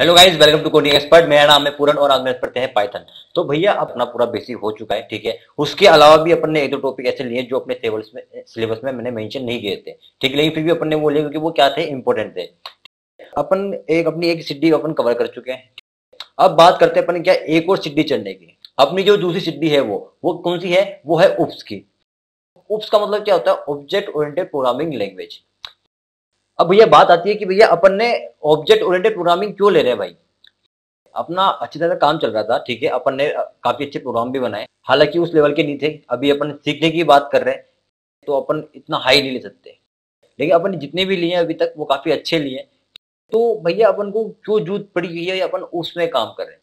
Hello guys, welcome to coding expert. मेरा नाम है पूरन और आज हम पढ़ते हैं पाइथन। तो भैया अपना पूरा बेसिक हो चुका है, ठीक है। उसके अलावा भी अपन ने एक दो टॉपिक ऐसे लिए जो अपने सिलेबस में मैंने मेंशन नहीं किए थे, ठीक है। लेकिन फिर भी अपन ने वो लिए क्योंकि वो क्या थे, इंपॉर्टेंट थे। अपन अपनी एक सीडी अपन कवर कर चुके हैं। अब बात करते हैं अपन क्या एक और सीडी चढ़ने की। अपनी जो दूसरी सीडी है वो कौन सी है, वो है ओप्स की। ओप्स का मतलब क्या होता है, ऑब्जेक्ट ओरिएंटेड प्रोग्रामिंग लैंग्वेज। अब भैया बात आती है कि भैया अपन ने ऑब्जेक्ट ओरिएंटेड प्रोग्रामिंग क्यों ले रहे हैं। भाई अपना अच्छी तरह काम चल रहा था, ठीक है। अपन ने काफी अच्छे प्रोग्राम भी बनाए, हालांकि उस लेवल के नहीं थे। अभी अपन सीखने की बात कर रहे हैं तो अपन इतना हाई नहीं ले सकते, लेकिन अपन जितने भी लिए अभी तक वो काफी अच्छे लिए। तो भैया अपन को क्यों जूझ पड़ी हुई है, अपन उसमें काम कर रहे हैं।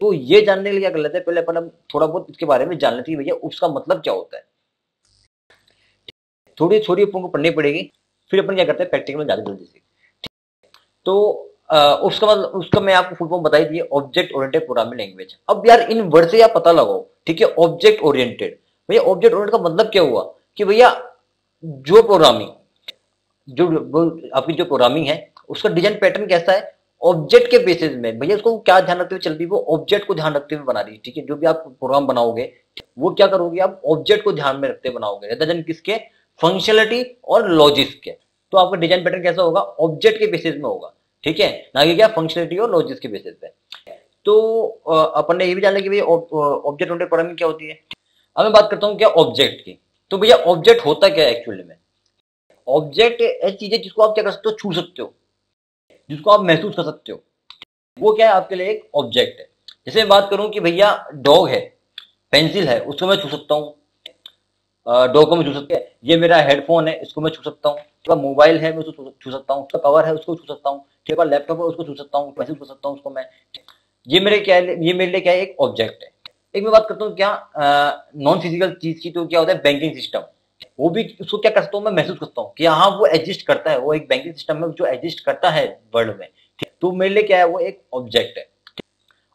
तो ये जानने के लिए क्या कर लेते हैं, पहले अपन थोड़ा बहुत इसके बारे में जान लेते हैं भैया उसका मतलब क्या होता है। थोड़ी थोड़ी अपन को पढ़नी पड़ेगी, फिर अपन क्या करते हैं प्रैक्टिकल में ज्यादा जल्दी से। तो उसका मैं आपको फुल फॉर्म बताई दी, ऑब्जेक्ट ओरिएंटेड प्रोग्रामिंग लैंग्वेज। अब यार इन वर्ड से आप पता लगाओ, ठीक है। ऑब्जेक्ट ओरिएंटेड, भैया ऑब्जेक्ट ओरिएंटेड का मतलब क्या हुआ कि भैया आपकी जो प्रोग्रामिंग है उसका डिजाइन पैटर्न कैसा है, ऑब्जेक्ट के बेसिस में। भैया उसको क्या ध्यान रखते हुए चल रही है, वो ऑब्जेक्ट को ध्यान रखते हुए बना रही है, ठीक है। जो भी आप प्रोग्राम बनाओगे वो क्या करोगे, आप ऑब्जेक्ट को ध्यान में रखते बनाओगे, rather than किसके, फंक्शनलिटी और लॉजिक्स के। तो आपका डिजाइन पैटर्न कैसा होगा, ऑब्जेक्ट के बेसिस में होगा, ठीक है ना, कि क्या फंक्शनलिटी और लॉजिक्स के बेसिस पे। तो अपन ने ये भी जाना कि भैया ऑब्जेक्ट ओरिएंटेड प्रोग्रामिंग क्या होती है। अब मैं बात करता हूँ क्या ऑब्जेक्ट की। तो भैया ऑब्जेक्ट होता क्या है एक्चुअली में, ऑब्जेक्ट ऐसी चीज है जिसको आप क्या कर सकते हो, छू सकते हो, जिसको आप महसूस कर सकते हो। वो क्या है, आपके लिए एक ऑब्जेक्ट है। जैसे मैं बात करूँ कि भैया डॉग है, पेंसिल है, उसको मैं छू सकता हूँ, डॉग को मैं छू सकता है। ये मेरा हेडफोन है, इसको मैं छू सकता हूँ। तो मोबाइल है, मैं उसको छू सकता हूँ। उसका कवर है, उसको छू सकता हूँ। ठीक है, लैपटॉप है, उसको छू सकता हूँ, महसूस कर सकता हूँ उसको मैं। ये मेरे लिए क्या है, एक ऑब्जेक्ट है। एक मैं बात करता हूँ क्या नॉन फिजिकल चीज की, तो क्या होता है बैंकिंग सिस्टम। वो भी उसको क्या कर सकता हूँ मैं, महसूस करता हूँ कि हाँ वो एग्जिस्ट करता है, वो एक बैंकिंग सिस्टम है जो एग्जिस्ट करता है वर्ल्ड में। तो मेरे लिए क्या है, वो एक ऑब्जेक्ट है।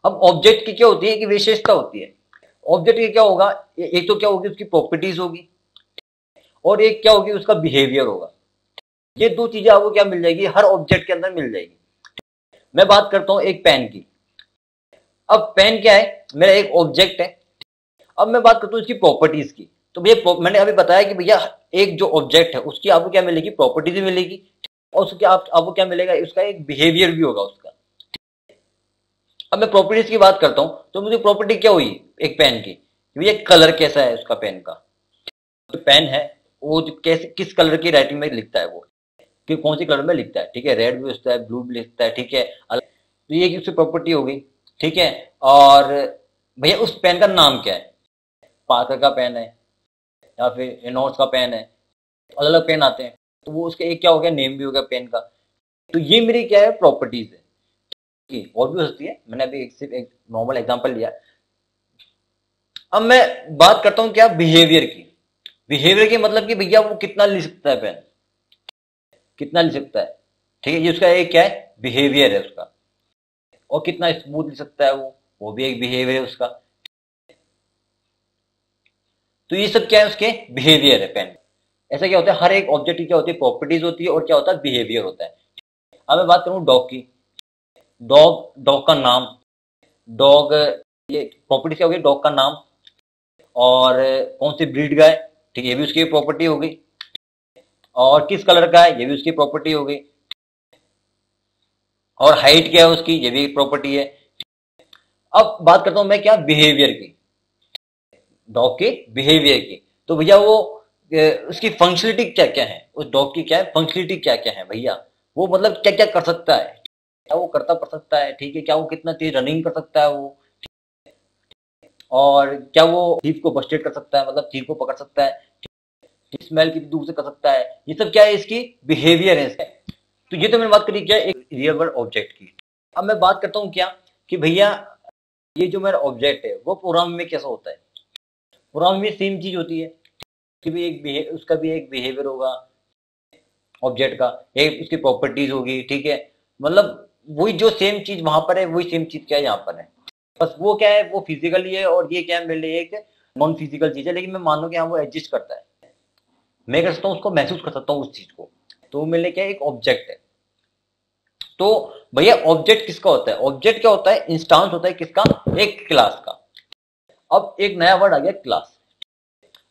अब ऑब्जेक्ट की क्या होती है कि विशेषता होती है। ऑब्जेक्ट की क्या होगा, एक तो क्या होगी उसकी प्रॉपर्टीज होगी और एक क्या होगी उसका बिहेवियर होगा। ये दो चीजें आपको क्या मिल जाएगी, हर ऑब्जेक्ट के अंदर मिल जाएगी। मैं बात करता हूँ एक पेन की। अब पेन क्या है, मेरा एक ऑब्जेक्ट है। अब मैं बात करता हूँ इसकी प्रॉपर्टीज की। तो भैया मैंने अभी बताया कि भैया एक जो ऑब्जेक्ट है उसकी आपको क्या मिलेगी, प्रॉपर्टीज भी मिलेगी और उसके आपको क्या मिलेगा, उसका एक बिहेवियर भी होगा उसका। अब मैं प्रॉपर्टीज की बात करता हूँ। तो मुझे प्रॉपर्टी क्या हुई एक पेन की, भैया कलर कैसा है उसका पेन का, तो पेन है वो कैसे किस कलर की राइटिंग में लिखता है, वो कि कौन से कलर में लिखता है, ठीक है। रेड भी लिखता है, ब्लू भी लिखता है, ठीक है। तो ये उसकी प्रॉपर्टी हो गई, ठीक है। और भैया उस पेन का नाम क्या है, पार्कर का पेन है या फिर एनोस का पेन है, अलग अलग पेन आते हैं। तो वो उसका एक क्या हो गया, नेम भी हो गया पेन का। तो ये मेरी क्या है, प्रॉपर्टीज है। और भी हो सकती है, मैंने अभी सिर्फ एक नॉर्मल एग्जांपल लिया। अब मैं बात करता हूं क्या बिहेवियर की। बिहेवियर के मतलब कि भैया वो कितना लिख सकता है, पेन कितना लिख सकता है, ठीक है। ये उसका एक क्या है, बिहेवियर है उसका। और कितना स्मूथ लिख सकता है वो भी एक बिहेवियर है उसका। तो ये सब क्या है, उसके बिहेवियर है पेन। ऐसा क्या होता है, हर एक ऑब्जेक्ट की क्या होती है, प्रॉपर्टीज होती है और क्या होता है, बिहेवियर होता है। अब मैं बात करूं डॉग की। डॉग का नाम, डॉग ये प्रॉपर्टी क्या होगी, डॉग का नाम और कौन सी ब्रीड का है, ठीक है, ये भी उसकी प्रॉपर्टी होगी। और किस कलर का है, ये भी उसकी प्रॉपर्टी होगी। और हाइट क्या है उसकी, ये भी प्रॉपर्टी है। अब बात करता हूं मैं क्या बिहेवियर की, डॉग के बिहेवियर की। तो भैया वो उसकी फंक्शनलिटी क्या क्या है, उस डॉग की क्या है फंक्शनलिटी क्या क्या है भैया, वो मतलब क्या क्या कर सकता है, क्या वो करता पड़ सकता है, ठीक है। क्या वो कितना तेज रनिंग कर सकता है वो, और क्या वो थीफ को बस्टेड कर सकता है, मतलब थीफ को पकड़ सकता है, स्मेल कितनी दूर से कर सकता है। ये सब क्या है, इसकी बिहेवियर है इसका। तो ये तो मैंने बात करी क्या एक रियल वर्ल्ड ऑब्जेक्ट की। अब मैं बात करता हूँ क्या कि भैया ये जो मेरा ऑब्जेक्ट है वो प्रोग्राम में कैसा होता है। प्रोग्राम में सेम चीज होती है कि भी एक उसका भी एक बिहेवियर होगा ऑब्जेक्ट का, एक उसकी प्रॉपर्टीज होगी, ठीक है। मतलब वही जो सेम चीज वहां पर है वही सेम चीज क्या है यहाँ पर है, बस वो क्या है वो फिजिकली है और ये क्या है मेरे लिए एक नॉन फिजिकल चीज है। लेकिन मैं मान लूँ कि हाँ वो एडजस्ट करता है, मैं कर सकता हूँ उसको महसूस कर सकता हूँ उस चीज को, तो मेरे लिए क्या है एक ऑब्जेक्ट है। तो भैया ऑब्जेक्ट किसका होता है? ऑब्जेक्ट क्या होता है? इंस्टांस होता है किसका? एक क्लास का। अब एक नया वर्ड आ गया क्लास।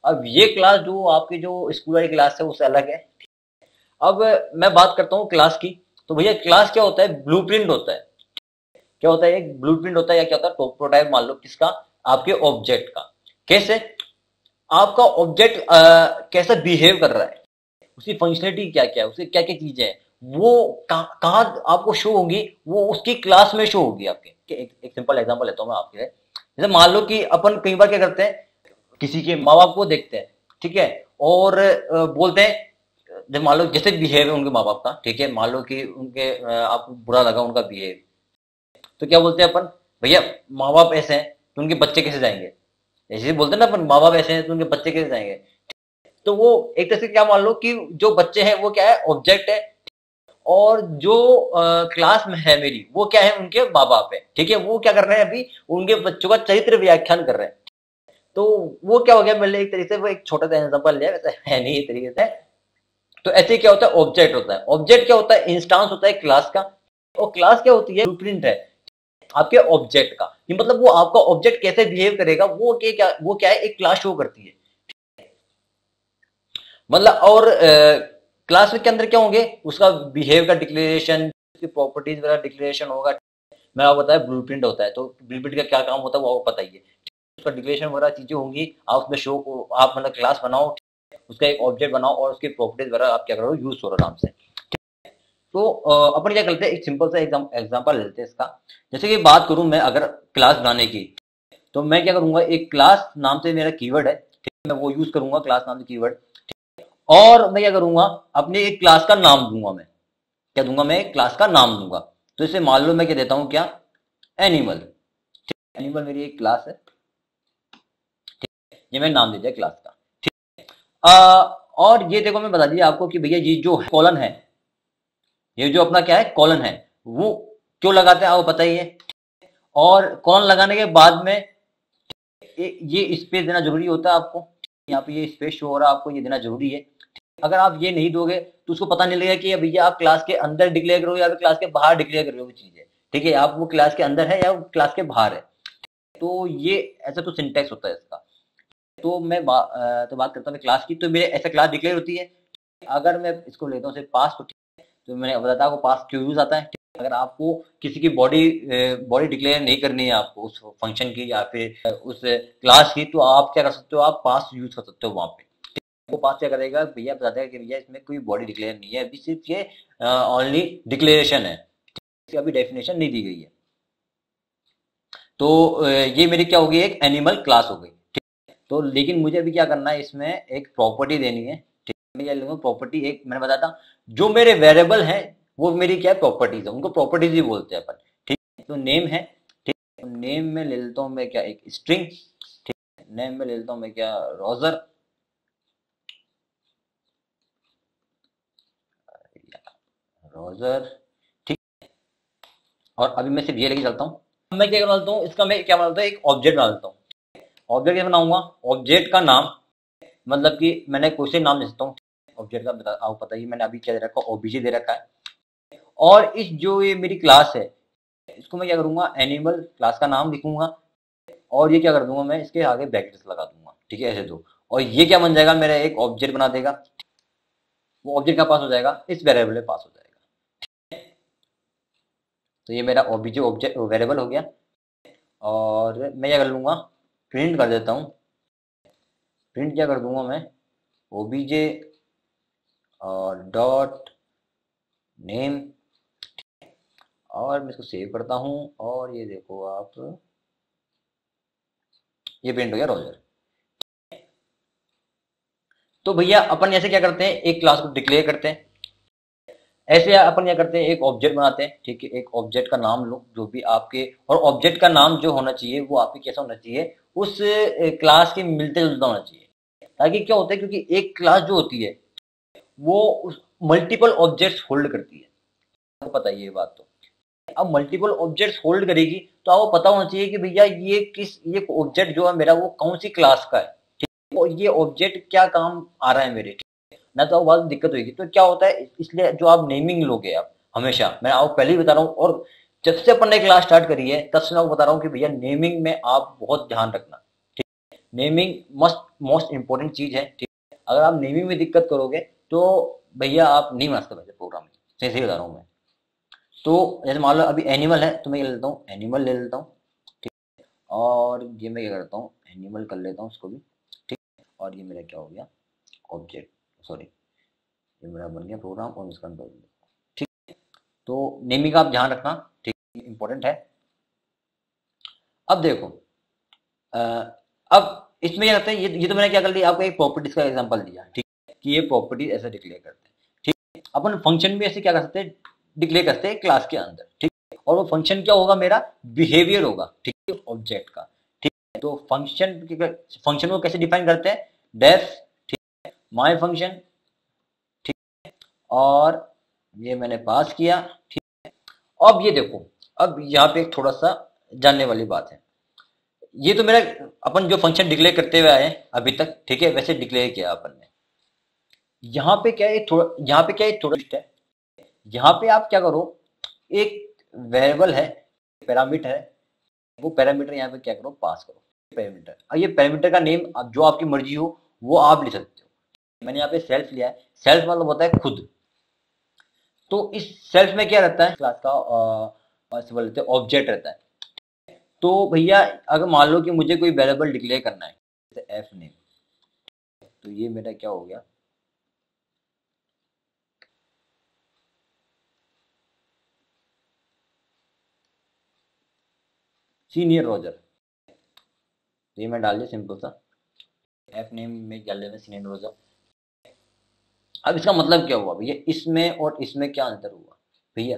अब ये क्लास जो आपकी जो स्कूल वाली क्लास है उससे अलग है। अब मैं बात करता हूँ क्लास की, तो भैया क्लास क्या होता है? ब्लूप्रिंट होता है। क्या होता है? एक ब्लूप्रिंट होता है या क्या होता है? प्रोटोटाइप मान लो किसका? आपके ऑब्जेक्ट का। कैसे आपका ऑब्जेक्ट कैसा बिहेव कर रहा है, उसकी फंक्शनलिटी क्या क्या है, उसकी क्या क्या चीजें हैं, वो कहाँ आपको शो होगी, वो उसकी क्लास में शो होगी आपके। एक सिंपल एग्जांपल लेता हूँ मैं आपके। जैसे मान लो कि अपन कई बार क्या करते हैं, किसी के माँ बाप को देखते हैं, ठीक है, और बोलते हैं जब मान लो जैसे बिहेव है उनके माँ बाप का, ठीक है, मान लो कि उनके आपको बुरा लगा उनका बिहेव, तो क्या बोलते हैं अपन? भैया माँ बाप ऐसे हैं तो उनके बच्चे कैसे जाएंगे, ऐसे बोलते हैं ना अपन, माँ बाप ऐसे हैं तो उनके बच्चे कैसे जाएंगे। तो वो एक तरह से क्या मान लो कि जो बच्चे हैं वो क्या है? ऑब्जेक्ट है, और जो क्लास में है मेरी वो क्या है? उनके माँ बाप है, ठीक है, वो क्या कर रहे हैं अभी? उनके बच्चों का चरित्र व्याख्यान कर रहे हैं। तो वो क्या हो गया, मैंने एक तरीके से वो एक छोटा सा एग्जांपल लिया, वैसे है नहीं तरीके से। तो ऐसे क्या होता है? ऑब्जेक्ट होता है। ऑब्जेक्ट क्या होता है? इंस्टांस होता है क्लास का, और क्लास क्या होती है? ब्लूप्रिंट है आपके ऑब्जेक्ट का। ये मतलब वो आपका ऑब्जेक्ट कैसे बिहेव करेगा वो क्या है? एक क्लास शो करती है मतलब। और क्लास के अंदर क्या होंगे? उसका बिहेव का डिक्लेरेशन, प्रॉपर्टीज वगैरह डिक्लेरेशन होगा। मैं आपको बताया ब्लूप्रिंट होता है, तो ब्लूप्रिंट का क्या काम होता है वो आपको पता ही है। उसका डिक्लेरेशन वगैरह चीजें होंगी, आप उसमें शो को आप मतलब क्लास बनाओ, उसका एक ऑब्जेक्ट बनाओ, और उसकी प्रॉपर्टीज वगैरह आप क्या करो यूज करो आराम से। तो अपन क्या करते हैं, एक सिंपल सा एग्जाम्पल लेते हैं इसका। जैसे कि बात करूं मैं अगर क्लास बनाने की, तो मैं क्या करूंगा, एक क्लास नाम से मेरा कीवर्ड है, ठीक है, मैं वो यूज करूंगा क्लास नाम से कीवर्ड, और मैं क्या करूंगा अपने एक क्लास का नाम दूंगा। मैं क्या दूंगा? मैं क्लास का नाम दूंगा। तो इसे मान लो मैं क्या देता हूं, क्या एनिमल, एनिमल मेरी एक क्लास है, ठीक, ये मैंने नाम दे दिया क्लास का, ठीक। और ये देखो मैं बता दिया आपको कि भैया ये जो कॉलन है, ये जो अपना क्या है कॉलन है, वो क्यों लगाते हैं आपको पता ही है। और कॉलन लगाने के बाद में ये स्पेस देना जरूरी होता है आपको, यहाँ पे ये स्पेस शो हो रहा है आपको, ये देना जरूरी है। अगर आप ये नहीं दोगे तो उसको पता नहीं लगेगा कि भैया आप क्लास के अंदर डिक्लेयर करोगे या क्लास के बाहर डिक्लेयर करोगे वो चीज़ है, ठीक है, आप वो क्लास के अंदर है या क्लास के बाहर है। तो ये ऐसा तो सिंटैक्स होता है इसका। तो मैं बात करता हूँ क्लास की, तो मेरे ऐसा क्लास डिक्लेयर होती है। अगर मैं इसको लेता हूँ पास, तो मैंने बताया आपको पास क्यों यूज आता है। अगर आपको किसी की बॉडी डिक्लेयर नहीं करनी है आपको उस फंक्शन की या फिर उस क्लास की, तो आप क्या कर सकते हो, आप पास यूज कर सकते हो वहाँ पे। आपको पास क्या करेगा, भैया बता देगा कि भैया इसमें कोई बॉडी डिक्लेयर नहीं है अभी, सिर्फ ये ओनली डिक्लेरेशन है, इसकी अभी डेफिनेशन नहीं दी गई है। तो ये मेरी क्या होगी, एक एनिमल क्लास हो गई, ठीक। तो लेकिन मुझे अभी क्या करना है, इसमें एक प्रॉपर्टी देनी है, ठीक है, प्रॉपर्टी एक मैंने बताया था जो मेरे वेरिएबल हैं वो मेरी क्या प्रॉपर्टीज है, उनको प्रॉपर्टीज ही बोलते हैं अपन, ठीक। तो नेम है, ठीक, नेम में ले लेता हूँ मैं क्या एक स्ट्रिंग, ठीक, नेम में ले लेता हूँ मैं क्या रोजर, रोजर, ठीक। और अभी मैं सिर्फ ये लेके चलता हूँ, मैं क्या बनाता हूँ इसका, मैं क्या बनाता हूँ एक ऑब्जेक्ट बनाता हूँ। ऑब्जेक्ट क्या बनाऊंगा, ऑब्जेक्ट का नाम मतलब कि मैंने कोई से नाम दे सकता हूँ ऑब्जेक्ट का, आपको पता ही मैंने अभी क्या दे रखा है, ओबीजे दे रखा है। और इस जो ये मेरी क्लास है इसको मैं क्या करूंगा, एनिमल क्लास का नाम लिखूंगा, और ये क्या कर दूंगा मैं इसके आगे ब्रैकेट्स लगा दूंगा, ठीक है, ऐसे दो, और ये क्या बन जाएगा मेरा एक ऑब्जेक्ट बना देगा, वो ऑब्जेक्ट का पास हो जाएगा, इस वेरिएबल में पास हो जाएगा। तो ये मेरा ओबीजे ऑब्जेक्ट वेरिएबल हो गया। और मैं क्या कर लूंगा, प्रिंट कर देता हूँ, प्रिंट क्या कर दूंगा मैं, ओबीजे और डॉट नेम, और मैं इसको सेव करता हूं, और ये देखो आप ये प्रिंट हो गया रोजर। तो भैया अपन ऐसे क्या करते हैं, एक क्लास को डिक्लेयर करते हैं, ऐसे अपन क्या करते हैं एक ऑब्जेक्ट बनाते हैं, ठीक है, एक ऑब्जेक्ट का नाम लो जो भी आपके, और ऑब्जेक्ट का नाम जो होना चाहिए वो आपके कैसा होना चाहिए, उस क्लास के मिलते जुलता होना चाहिए, ताकि क्या होता है, क्योंकि एक क्लास जो होती है वो मल्टीपल ऑब्जेक्ट्स होल्ड करती है, आपको पता है ये बात। तो अब मल्टीपल ऑब्जेक्ट्स होल्ड करेगी तो आपको पता होना चाहिए कि भैया ये ऑब्जेक्ट जो है मेरा वो कौन सी क्लास का है, ठीक, और ये ऑब्जेक्ट क्या काम आ रहा है मेरे, ठीक, ना तो आपको बहुत दिक्कत होगी। तो क्या होता है, इसलिए जो आप नेमिंग लोगे आप हमेशा, मैं आपको पहले ही बता रहा हूँ और जब से अपन ने क्लास स्टार्ट करी है तब से मैं आपको बता रहा हूँ कि भैया नेमिंग में आप बहुत ध्यान रखना, ठीक है। नेमिंग मोस्ट इंपॉर्टेंट चीज है, ठीक है। अगर आप नेमिंग में दिक्कत करोगे तो भैया आप नहीं बना सकते प्रोग्राम में, सही बता रहा हूँ मैं। तो जैसे मान लो अभी एनिमल है तो मैं क्या लेता हूँ, एनिमल ले लेता हूँ, ठीक है। और ये मैं क्या करता हूँ, एनिमल कर लेता हूँ उसको भी, ठीक है। और ये मेरा क्या हो गया, ऑब्जेक्ट, सॉरी ये मेरा बन गया प्रोग्राम और इसका कंट्रोल, ठीक है। तो नेमिंग का आप ध्यान रखना, ठीक है, इम्पोर्टेंट है। अब देखो अब इसमें क्या रहता है, ये तो मैंने क्या कर लिया, आपको एक प्रॉपर्टीज का एग्जाम्पल दिया, ठीक है, कि ये प्रॉपर्टीज ऐसे डिक्लेयर करते हैं, ठीक है। अपन फंक्शन भी ऐसे क्या कर सकते हैं, डिक्लेयर करते हैं क्लास के अंदर, ठीक है। और वो फंक्शन क्या होगा, मेरा बिहेवियर होगा, ठीक है, ऑब्जेक्ट का, ठीक है। तो फंक्शन को कैसे डिफाइन करते हैं, डेफ, ठीक है, माय फंक्शन, ठीक है, और ये मैंने पास किया, ठीक है। अब ये देखो, अब यहाँ पे एक थोड़ा सा जानने वाली बात है, ये तो मेरा अपन जो फंक्शन डिक्लेयर करते हुए आए अभी तक, ठीक है, वैसे डिक्लेयर किया अपन ने। यहाँ पे क्या है थोड़ा, यहाँ पे क्या है थोड़ा है, यहाँ पे आप क्या करो, एक वेरिएबल है, पैरामीटर है, वो पैरामीटर यहाँ पे क्या करो, पास करो पैरामीटर। और ये पैरामीटर का नेम आप जो आपकी मर्जी हो वो आप ले सकते हो। मैंने यहाँ पे सेल्फ लिया है, सेल्फ मतलब होता है खुद। तो इस सेल्फ में क्या रहता है, क्लास का ऑब्जेक्ट रहता है। तो भैया अगर मान लो कि मुझे कोई वेरिएबल डिक्लेयर करना है एफ नेम, तो ये मेरा क्या हो गया, सीनियर रोजर। ये मैं डाल दिया सिंपल सा, एफ नेम में क्या लेना, सीनियर रोजर। अब इसका मतलब क्या हुआ भैया, इसमें और इसमें क्या अंतर हुआ भैया,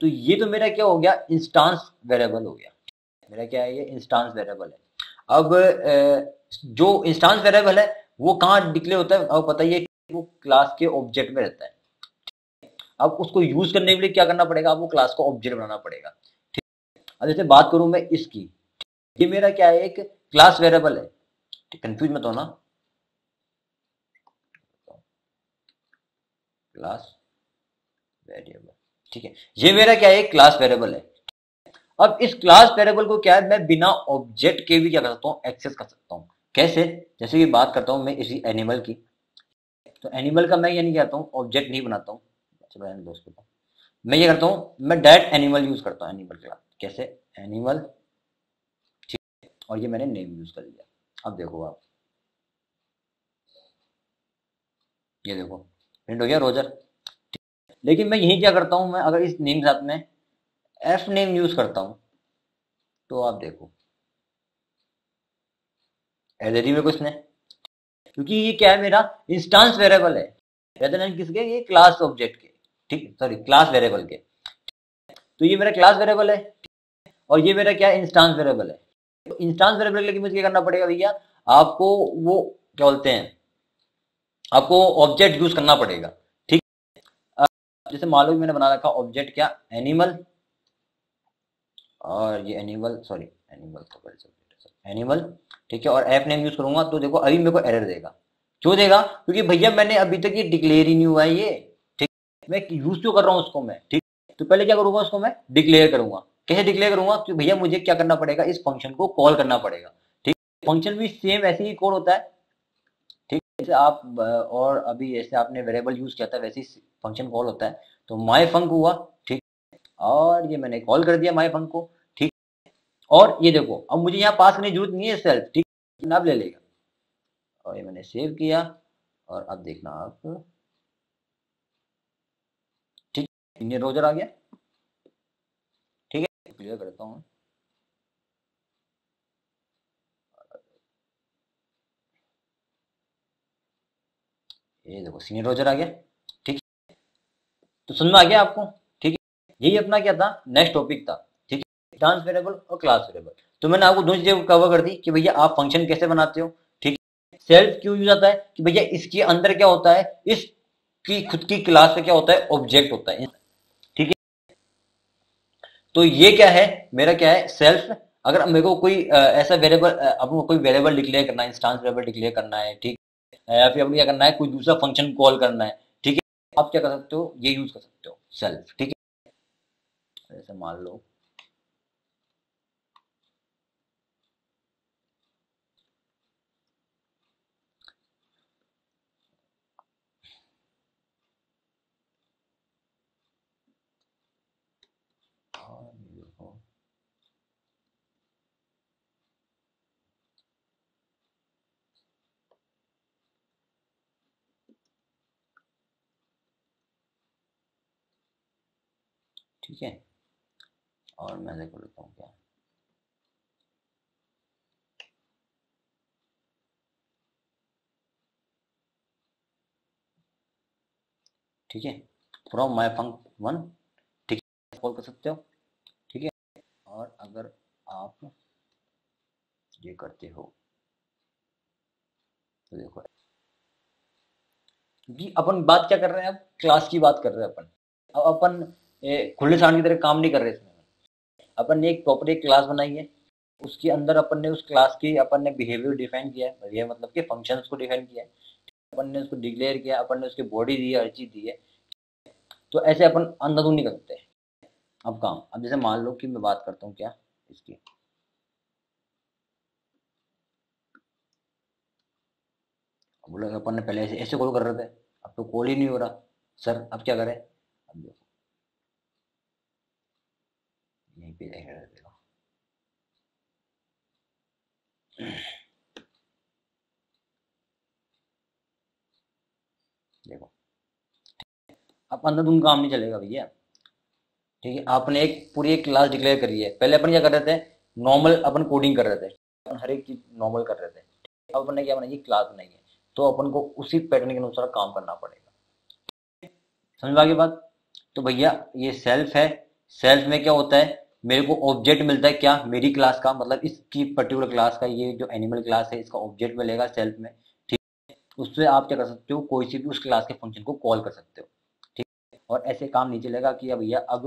तो ये तो मेरा क्या हो गया, इंस्टांस वेरिएबल हो गया। मेरा क्या है, ये इंस्टांस वेरिएबल है। अब जो इंस्टांस वेरिएबल है वो कहाँ डिक्लेयर होता है, अब पता ही है, वो क्लास के ऑब्जेक्ट में रहता है। अब उसको यूज करने के लिए क्या करना पड़ेगा, आपको क्लास को ऑब्जेक्ट बनाना पड़ेगा। अब जैसे बात करूं मैं इसकी, ये मेरा क्या है, एक क्लास वेरिएबल है, कंफ्यूज मत होना, क्लास वेरिएबल, ठीक है। ये मेरा क्या है, क्लास वेरिएबल है। अब इस क्लास वेरिएबल को क्या है, मैं बिना ऑब्जेक्ट के भी क्या कर सकता हूँ, एक्सेस कर सकता हूँ। कैसे, जैसे कि बात करता हूँ मैं इसी एनिमल की, तो एनिमल का मैं ये नहीं कहता हूँ, ऑब्जेक्ट नहीं बनाता हूँ, मैं ये करता हूँ, मैं डायरेक्ट एनिमल यूज करता हूँ, एनिमल क्लास, कैसे एनिमल, ठीक है। और ये मैंने नेम यूज कर लिया। अब देखो आप, ये देखो प्रिंट हो गया रोजर, लेकिन मैं यही क्या करता हूं, मैं अगर इस नेम के साथ में एफ नेम यूज करता हूं तो आप देखो एलरी में कुछ नहीं, क्योंकि ये क्या है, मेरा इंस्टांस वेरिएबल है, रेदर देन किसके, ये क्लास ऑब्जेक्ट के, ठीक है, सॉरी क्लास वेरिएबल के। तो ये मेरा क्लास वेरिएबल है और ये मेरा क्या है, इंस्टांस वेरिएबल है। तो इंस्टांस वेरिएबल के लिए मुझे क्या करना पड़ेगा भैया, आपको वो क्या बोलते हैं, आपको ऑब्जेक्ट यूज करना पड़ेगा, ठीक। जैसे मान लो मैंने बना रखा ऑब्जेक्ट क्या, एनिमल, और ये एनिमल, सॉरी एनिमल का एनिमल, ठीक है, और एफ नेम यूज करूंगा तो देखो अभी मेरे को एरर देगा। क्यों देगा, क्योंकि भैया मैंने अभी तक ये डिक्लेयर ही नहीं हुआ है ये, ठीक। मैं यूज क्यों कर रहा हूँ उसको मैं, ठीक। तो पहले क्या करूंगा, उसको मैं डिक्लेयर करूंगा। कैसे डिक्लेयर करूंगा, कि भैया मुझे क्या करना पड़ेगा, इस फंक्शन को कॉल करना पड़ेगा, ठीक। फंक्शन भी सेम ऐसे ही कोड होता है, ठीक। जैसे आप और अभी जैसे आपने वेरिएबल यूज किया था वैसे ही फंक्शन कॉल होता है। तो माय फंक हुआ, ठीक, और ये मैंने कॉल कर दिया माय फंक को, ठीक। और ये देखो अब मुझे यहाँ पास करने की जरूरत नहीं है सेल्फ, ठीक, आप ले लेगा। और ये मैंने सेव किया और अब देखना आप, सीनियर रोजर आ गया, ठीक है। क्लियर करता हूँ, ये देखो सीनियर रोजर आ गया, ठीक। तो सुन में आ गया आपको, ठीक है। यही अपना क्या था, नेक्स्ट टॉपिक था, ठीक है, इंस्टांस वेरिएबल और क्लास वेरिएबल। तो मैंने आपको दोनों चीजें कवर कर दी कि भैया आप फंक्शन कैसे बनाते हो, ठीक है। सेल्फ क्यों यूज आता है, कि भैया इसके अंदर क्या होता है, इसकी खुद की क्लास में क्या होता है, ऑब्जेक्ट होता है, तो ये क्या है, मेरा क्या है, सेल्फ। अगर मेरे को कोई ऐसा वेरिएबल, आपको कोई वेरिएबल डिक्लेयर करना है, इंस्टांस वेरिएबल डिक्लेयर करना है, ठीक, या फिर आपको क्या करना है, कोई दूसरा फंक्शन कॉल करना है, ठीक आप क्या कर सकते हो, ये यूज कर सकते हो सेल्फ। ठीक है, जैसे मान लो ठीक है, और मैं देखो लेता हूँ क्या ठीक है फ्रॉम माई फंक वन। ठीक है, कॉल कर सकते हो। ठीक है, और अगर आप ये करते हो तो देखो, क्योंकि अपन बात क्या कर रहे हैं, अब क्लास की बात कर रहे हैं अपन। अब अपन खुले छान की तरह काम नहीं कर रहे, इसमें अपन ने एक प्रॉपर एक क्लास बनाई है, उसके अंदर अपन ने उस क्लास की अपन ने बिहेवियर डिफाइन किया है, ये मतलब कि फंक्शंस को डिफाइन किया है, अपन ने उसको डिक्लेयर किया, अपन ने उसके बॉडी दी है, हर चीज़ दी है। तो ऐसे अपन अंधाधुन नहीं करते अब काम। अब जैसे मान लो कि मैं बात करता हूँ क्या इसकी, बोला अपन ने पहले ऐसे कॉल कर रहे थे, अब तो कॉल ही नहीं हो रहा सर, अब क्या करें। अब देखो देखो देखो, अब अंधाधुन काम नहीं चलेगा भैया। ठीक है, आपने एक पूरी एक क्लास डिक्लेयर करी है। पहले अपन क्या कर रहे थे, नॉर्मल अपन कोडिंग कर रहे थे, अपन हर एक चीज नॉर्मल कर रहे थे। अब अपन ने क्या बनाई, क्लास बनाई है, तो अपन को उसी पैटर्न के अनुसार काम करना पड़ेगा। समझ में आ गई बात। तो भैया ये सेल्फ है, सेल्फ में क्या होता है, मेरे को ऑब्जेक्ट मिलता है क्या, मेरी क्लास का, मतलब इसकी पर्टिकुलर क्लास का, ये जो एनिमल क्लास है इसका ऑब्जेक्ट मिलेगा सेल्फ में। ठीक है, उससे आप क्या कर सकते हो, कोई सी भी उस क्लास के फंक्शन को कॉल कर सकते हो। ठीक है, और ऐसे काम नहीं चलेगा कि भैया अब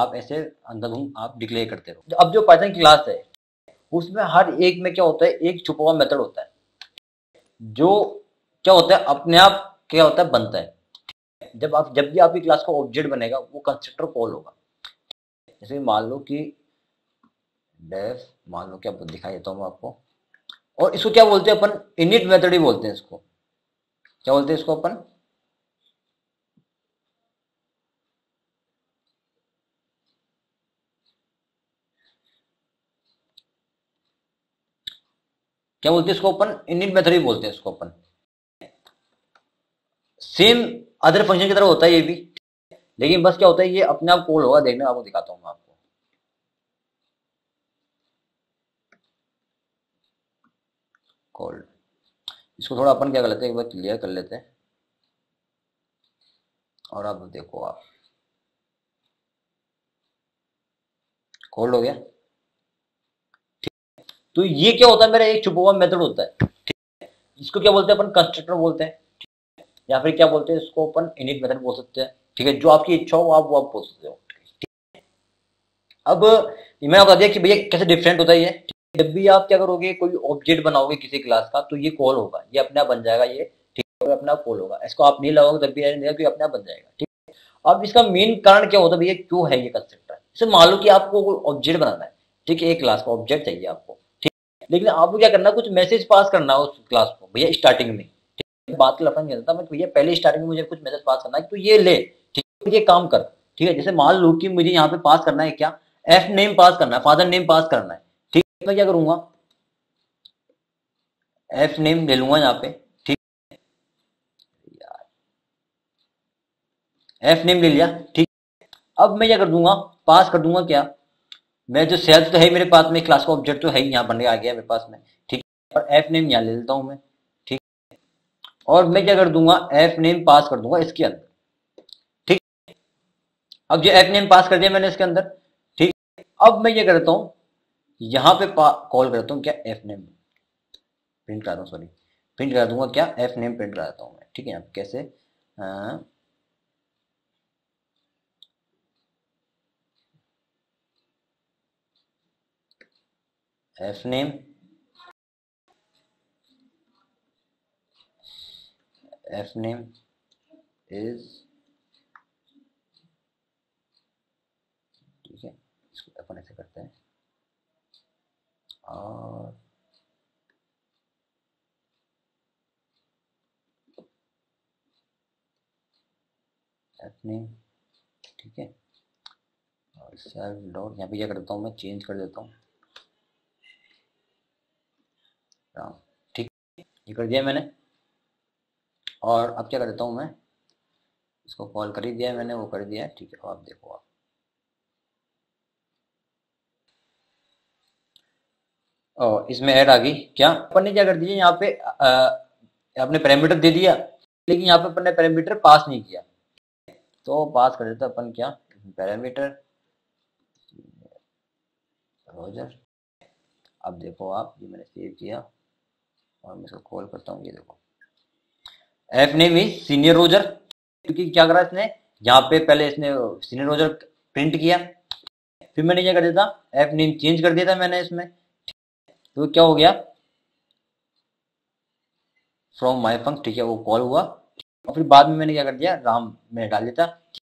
आप ऐसे अंधाधुन आप डिक्लेयर करते रहो। अब जो पाइथन क्लास है उसमें हर एक में क्या होता है, एक छुपा हुआ मेथड होता है, जो क्या होता है अपने आप क्या होता है बनता है। जब भी आपकी क्लास का ऑब्जेक्ट बनेगा वो कंस्ट्रक्टर कॉल होगा। जैसे मान लो कि डेफ, मान लो क्या दिखाई देता हूँ मैं आपको, और इसको क्या बोलते हैं अपन, इनिट मेथड ही बोलते हैं इसको। क्या बोलते हैं इसको अपन, क्या बोलते हैं इसको अपन, इनिट मेथड ही बोलते हैं इसको अपन। सेम अदर फंक्शन की तरह होता है ये भी, लेकिन बस क्या होता है ये अपने आप कॉल होगा। देखने आपको दिखाता हूँ मैं आपको, कॉल इसको थोड़ा अपन क्या कर लेते हैं, एक बार क्लियर कर लेते हैं, और आप देखो आप कॉल हो गया। ठीक, तो ये क्या होता है मेरा एक छुपा हुआ मेथड होता है। ठीक, इसको क्या बोलते हैं अपन, कंस्ट्रक्टर बोलते हैं, या फिर क्या बोलते हैं इसको अपन, इनिट मेथड बोल सकते हैं। ठीक है, जो आपकी इच्छा हो आप वो आप बोल सकते हो। अब मैंने बता दिया कि भैया कैसे डिफरेंट होता है ये। जब भी आप क्या करोगे, कोई ऑब्जेक्ट बनाओगे किसी क्लास का, तो ये कॉल होगा, ये अपना बन जाएगा, ये ठीक है अपना कॉल होगा। इसको आप नहीं लगाओगे तब भी नहीं अपना बन जाएगा। ठीक है, अब इसका मेन कारण क्या होता है भैया, क्यों है ये कंस्ट्रक्टर। जैसे मान लो कि आपको कोई ऑब्जेक्ट बनाना है, ठीक है, एक क्लास का ऑब्जेक्ट चाहिए आपको। ठीक है, लेकिन आपको क्या करना, कुछ मैसेज पास करना हो उस क्लास को भैया स्टार्टिंग में। बात का लफन कहता था मैं, भैया पहले स्टार्टिंग में मुझे कुछ मैसेज पास करना है, तो ये ले, ठीक है, ये काम कर। ठीक है, जैसे मान लो कि मुझे यहाँ पे पास करना है क्या, एफ नेम पास करना है, फादर नेम पास करना है। ठीक है, मैं क्या करूंगा, एफ नेम ले लूंगा यहाँ पे। ठीक है, एफ नेम ले लिया। ठीक, अब मैं क्या कर दूंगा, पास कर दूंगा क्या, मैं जो सेल्फ तो है मेरे पास में, क्लास का ऑब्जेक्ट तो है ही यहाँ बन आ गया मेरे पास में। ठीक है, और एफ नेम यहाँ ले लेता हूँ मैं। और मैं क्या कर दूंगा, एफ नेम पास कर दूंगा इसके अंदर। ठीक, अब जो एफ नेम पास कर दिया मैंने इसके अंदर। ठीक, अब मैं क्या करता हूँ, यहाँ पे कॉल करता हूँ क्या, एफ नेम प्रिंट करा दूँ, सॉरी प्रिंट करा दूंगा क्या, एफ नेम प्रिंट करा देता हूँ मैं। ठीक है, अब कैसे, F name F name is अपन ऐसे करते हैं और नेम, ठीक है। और सर्व डॉट यहाँ पे क्या करता हूँ मैं, चेंज कर देता हूँ, ठीक है, ये कर दिया मैंने। और अब क्या कर देता हूँ मैं, इसको कॉल कर ही दिया मैंने, वो कर दिया, ठीक है। अब आप देखो, आप और इसमें ऐड आ गई। क्या अपन ने क्या कर दिया, यहाँ पे आपने पैरामीटर दे दिया, लेकिन यहाँ पे अपन ने पैरामीटर पास नहीं किया, तो पास कर देता अपन क्या, पैरामीटर रोजर। अब देखो आप, ये मैंने सेव किया और मैं इसको कॉल करता हूँ, ये देखो F name is senior Roger, क्योंकि क्या करा इसने, यहाँ पे पहले इसने सीनियर रोजर प्रिंट किया, फिर मैंने क्या कर दिया था, एफ नेम चेंज कर दिया था मैंने इसमें, तो क्या हो गया, फ्रॉम माई फंक्शन, ठीक है, वो कॉल हुआ। और फिर बाद में मैंने क्या कर दिया, राम मैंने डाल देता,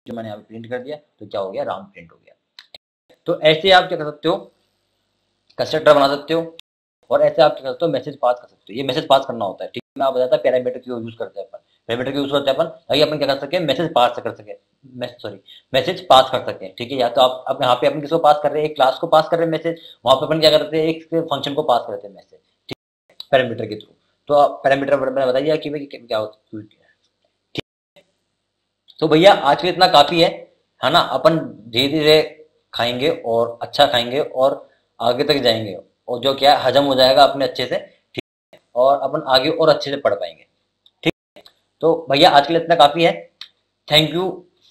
जो मैंने यहाँ पे प्रिंट कर दिया, तो क्या हो गया, राम प्रिंट हो गया। तो ऐसे आप क्या कर सकते हो, कंस्ट्रक्टर बना सकते हो, और ऐसे आप क्या सकते हो, मैसेज पास कर सकते हो। ये मैसेज पास करना होता है, ठीक है, मैं आप बताता, पैरामीटर क्यों यूज करते हैं अपन, पैरामीटर क्यों यूज करते हैं अपन, ताकि अपन क्या कर सके, मैसेज पास कर सके, मैसेज पास कर सके, ठीक है। या तो आप यहाँ पे अपन किसको पास कर रहे हैं, एक क्लास को पास कर रहे हैं मैसेज, वहाँ पे अपन क्या करते हैं, एक फंक्शन को पास करते हैं मैसेज, ठीक है, पैरामीटर के थ्रू। तो आप पैरामीटर मैंने बताइए कि भाई क्या होता है। तो भैया आज के इतना काफी है ना, अपन धीरे धीरे खाएंगे और अच्छा खाएंगे और आगे तक जाएंगे, और जो क्या हजम हो जाएगा अपने अच्छे से, ठीक है, और अपन आगे और अच्छे से पढ़ पाएंगे, ठीक है। तो भैया आज के लिए इतना काफी है, thank you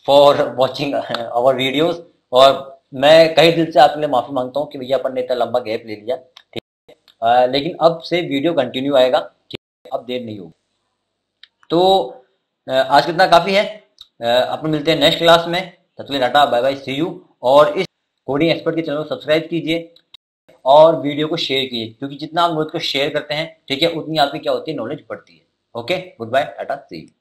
for watching our videos, और मैं कई दिल से आपके लिए माफी मांगता हूँ कि भैया अपन ने इतना लंबा गैप ले लिया, ठीक है, लेकिन अब से वीडियो कंटिन्यू आएगा, ठीक है, अब देर नहीं होगी। तो आज के इतना काफी है, अपन मिलते हैं नेक्स्ट क्लास में, तब तक Tata bye bye see you. और इस कोडिंग एक्सपर्ट के चैनल को सब्सक्राइब कीजिए और वीडियो को शेयर कीजिए, क्योंकि जितना आप नॉलेज को शेयर करते हैं, ठीक है, उतनी आपकी क्या होती है, नॉलेज बढ़ती है। Okay, good bye, Tata see you.